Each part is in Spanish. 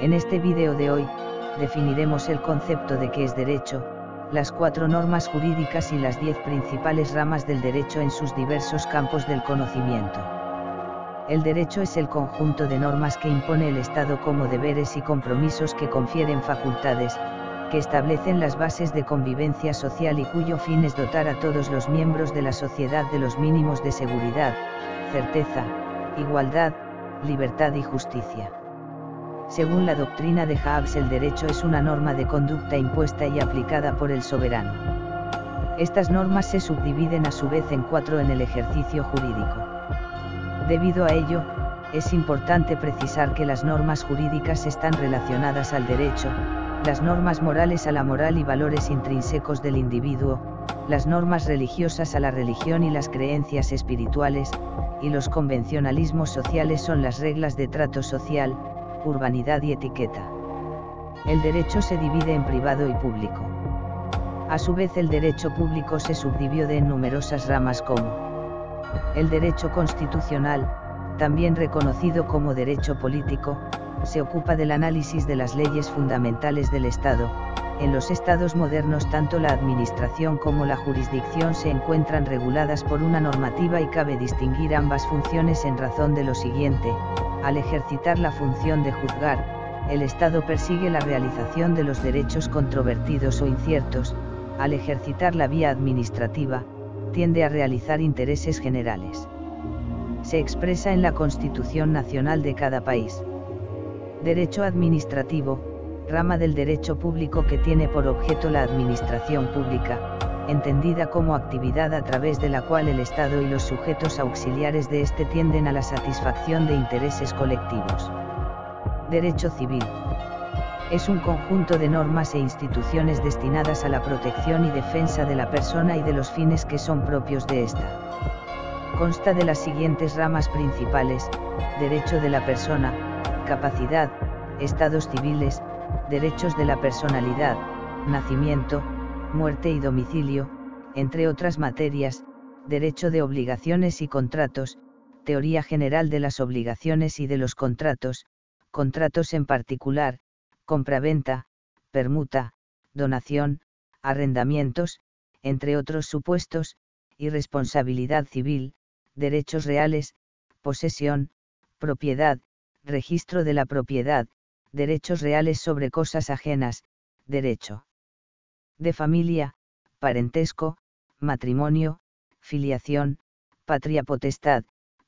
En este vídeo de hoy, definiremos el concepto de qué es derecho, las 4 normas jurídicas y las 10 principales ramas del derecho en sus diversos campos del conocimiento. El derecho es el conjunto de normas que impone el Estado como deberes y compromisos que confieren facultades, que establecen las bases de convivencia social y cuyo fin es dotar a todos los miembros de la sociedad de los mínimos de seguridad, certeza, igualdad, libertad y justicia. Según la doctrina de Hobbes, el derecho es una norma de conducta impuesta y aplicada por el soberano. Estas normas se subdividen a su vez en 4 en el ejercicio jurídico. Debido a ello, es importante precisar que las normas jurídicas están relacionadas al derecho, las normas morales a la moral y valores intrínsecos del individuo, las normas religiosas a la religión y las creencias espirituales, y los convencionalismos sociales son las reglas de trato social, urbanidad y etiqueta. El derecho se divide en privado y público. A su vez, el derecho público se subdivide en numerosas ramas como el derecho constitucional, también reconocido como derecho político, se ocupa del análisis de las leyes fundamentales del Estado. En los estados modernos tanto la administración como la jurisdicción se encuentran reguladas por una normativa y cabe distinguir ambas funciones en razón de lo siguiente: al ejercitar la función de juzgar, el Estado persigue la realización de los derechos controvertidos o inciertos; al ejercitar la vía administrativa, tiende a realizar intereses generales. Se expresa en la Constitución Nacional de cada país. Derecho administrativo, rama del derecho público que tiene por objeto la administración pública, entendida como actividad a través de la cual el Estado y los sujetos auxiliares de este tienden a la satisfacción de intereses colectivos. Derecho civil. Es un conjunto de normas e instituciones destinadas a la protección y defensa de la persona y de los fines que son propios de ésta. Consta de las siguientes ramas principales: derecho de la persona, capacidad, estados civiles, derechos de la personalidad, nacimiento, muerte y domicilio, entre otras materias, derecho de obligaciones y contratos, teoría general de las obligaciones y de los contratos, contratos en particular, compraventa, permuta, donación, arrendamientos, entre otros supuestos, y responsabilidad civil, derechos reales, posesión, propiedad, registro de la propiedad, derechos reales sobre cosas ajenas, derecho de familia, parentesco, matrimonio, filiación, patria potestad,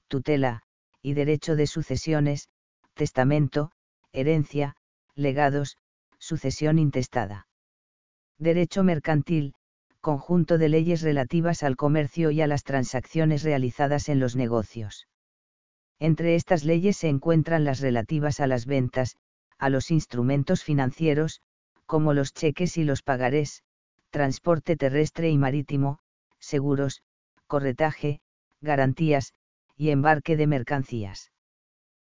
tutela, y derecho de sucesiones, testamento, herencia, legados, sucesión intestada. Derecho mercantil, conjunto de leyes relativas al comercio y a las transacciones realizadas en los negocios. Entre estas leyes se encuentran las relativas a las ventas, a los instrumentos financieros, como los cheques y los pagarés, transporte terrestre y marítimo, seguros, corretaje, garantías, y embarque de mercancías.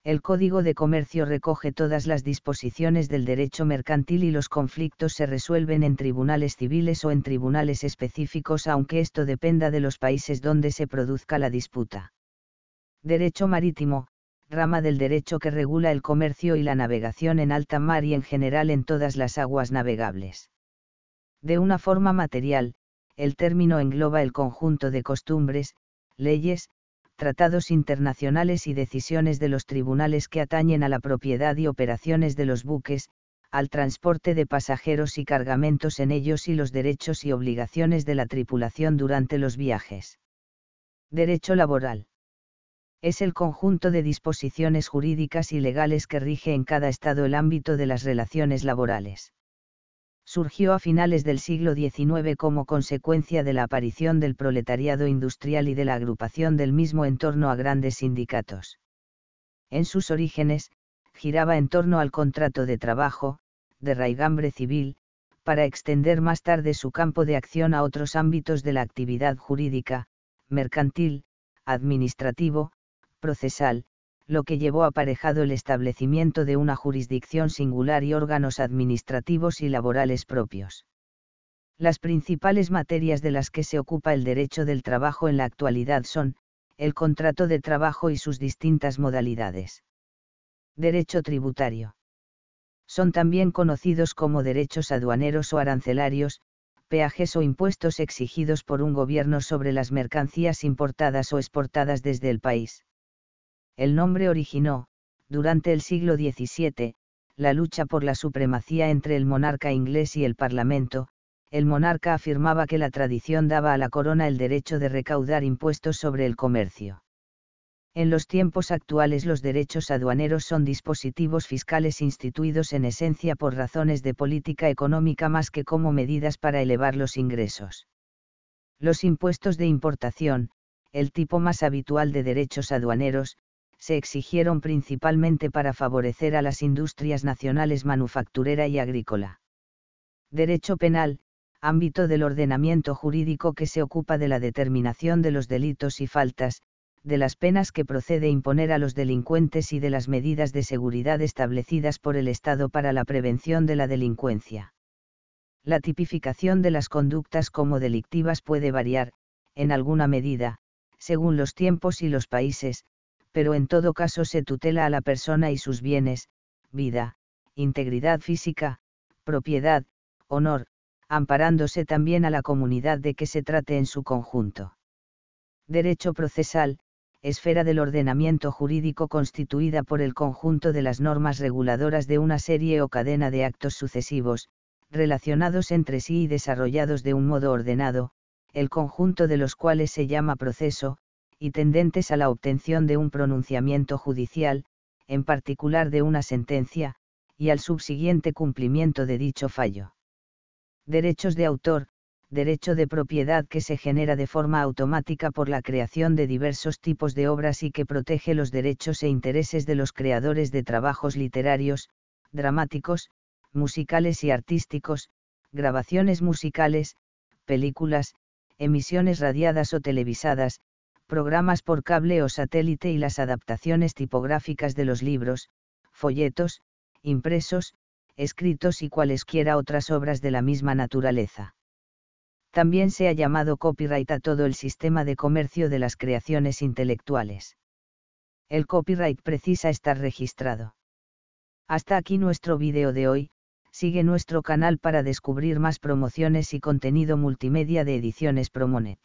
El Código de Comercio recoge todas las disposiciones del derecho mercantil y los conflictos se resuelven en tribunales civiles o en tribunales específicos, aunque esto dependa de los países donde se produzca la disputa. Derecho marítimo, rama del derecho que regula el comercio y la navegación en alta mar y en general en todas las aguas navegables. De una forma material, el término engloba el conjunto de costumbres, leyes, tratados internacionales y decisiones de los tribunales que atañen a la propiedad y operaciones de los buques, al transporte de pasajeros y cargamentos en ellos y los derechos y obligaciones de la tripulación durante los viajes. Derecho laboral. Es el conjunto de disposiciones jurídicas y legales que rige en cada Estado el ámbito de las relaciones laborales. Surgió a finales del siglo XIX como consecuencia de la aparición del proletariado industrial y de la agrupación del mismo en torno a grandes sindicatos. En sus orígenes, giraba en torno al contrato de trabajo, de raigambre civil, para extender más tarde su campo de acción a otros ámbitos de la actividad jurídica, mercantil, administrativo, procesal, lo que llevó aparejado el establecimiento de una jurisdicción singular y órganos administrativos y laborales propios. Las principales materias de las que se ocupa el derecho del trabajo en la actualidad son el contrato de trabajo y sus distintas modalidades. Derecho tributario. son también conocidos como derechos aduaneros o arancelarios, peajes o impuestos exigidos por un gobierno sobre las mercancías importadas o exportadas desde el país. El nombre originó, durante el siglo XVII, la lucha por la supremacía entre el monarca inglés y el Parlamento. El monarca afirmaba que la tradición daba a la corona el derecho de recaudar impuestos sobre el comercio. En los tiempos actuales los derechos aduaneros son dispositivos fiscales instituidos en esencia por razones de política económica más que como medidas para elevar los ingresos. Los impuestos de importación, el tipo más habitual de derechos aduaneros, se exigieron principalmente para favorecer a las industrias nacionales manufacturera y agrícola. Derecho penal, ámbito del ordenamiento jurídico que se ocupa de la determinación de los delitos y faltas, de las penas que procede imponer a los delincuentes y de las medidas de seguridad establecidas por el Estado para la prevención de la delincuencia. La tipificación de las conductas como delictivas puede variar, en alguna medida, según los tiempos y los países, pero en todo caso se tutela a la persona y sus bienes, vida, integridad física, propiedad, honor, amparándose también a la comunidad de que se trate en su conjunto. Derecho procesal, esfera del ordenamiento jurídico constituida por el conjunto de las normas reguladoras de una serie o cadena de actos sucesivos, relacionados entre sí y desarrollados de un modo ordenado, el conjunto de los cuales se llama proceso, y tendentes a la obtención de un pronunciamiento judicial, en particular de una sentencia, y al subsiguiente cumplimiento de dicho fallo. Derechos de autor, derecho de propiedad que se genera de forma automática por la creación de diversos tipos de obras y que protege los derechos e intereses de los creadores de trabajos literarios, dramáticos, musicales y artísticos, grabaciones musicales, películas, emisiones radiadas o televisadas, programas por cable o satélite y las adaptaciones tipográficas de los libros, folletos, impresos, escritos y cualesquiera otras obras de la misma naturaleza. También se ha llamado copyright a todo el sistema de comercio de las creaciones intelectuales. El copyright precisa estar registrado. Hasta aquí nuestro vídeo de hoy. Sigue nuestro canal para descubrir más promociones y contenido multimedia de Ediciones Promonet.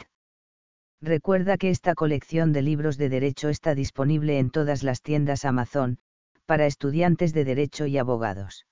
Recuerda que esta colección de libros de derecho está disponible en todas las tiendas Amazon, para estudiantes de derecho y abogados.